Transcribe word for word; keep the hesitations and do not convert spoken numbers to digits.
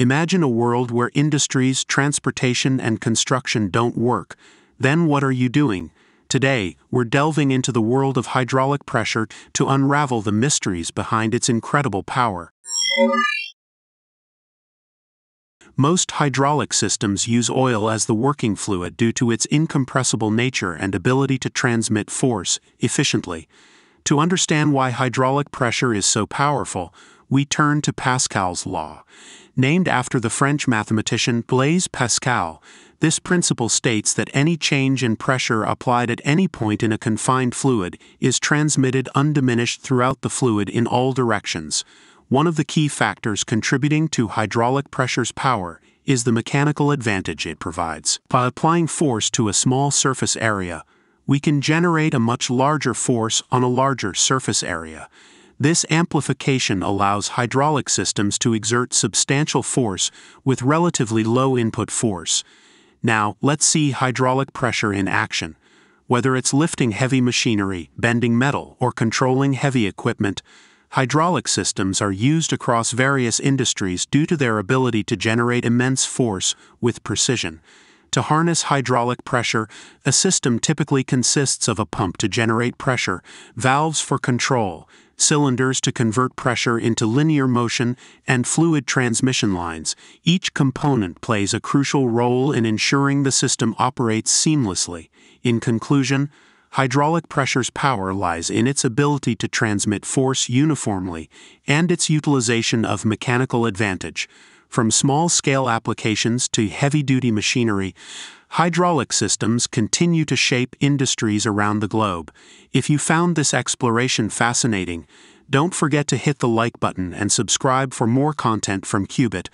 Imagine a world where industries, transportation, and construction don't work. Then what are you doing? Today, we're delving into the world of hydraulic pressure to unravel the mysteries behind its incredible power. Most hydraulic systems use oil as the working fluid due to its incompressible nature and ability to transmit force efficiently. To understand why hydraulic pressure is so powerful, we turn to Pascal's law. Named after the French mathematician Blaise Pascal, this principle states that any change in pressure applied at any point in a confined fluid is transmitted undiminished throughout the fluid in all directions. One of the key factors contributing to hydraulic pressure's power is the mechanical advantage it provides. By applying force to a small surface area, we can generate a much larger force on a larger surface area. This amplification allows hydraulic systems to exert substantial force with relatively low input force. Now, let's see hydraulic pressure in action. Whether it's lifting heavy machinery, bending metal, or controlling heavy equipment, hydraulic systems are used across various industries due to their ability to generate immense force with precision. To harness hydraulic pressure, a system typically consists of a pump to generate pressure, valves for control, cylinders to convert pressure into linear motion, and fluid transmission lines. Each component plays a crucial role in ensuring the system operates seamlessly. In conclusion, hydraulic pressure's power lies in its ability to transmit force uniformly and its utilization of mechanical advantage. From small-scale applications to heavy-duty machinery, hydraulic systems continue to shape industries around the globe. If you found this exploration fascinating, don't forget to hit the like button and subscribe for more content from Cubit.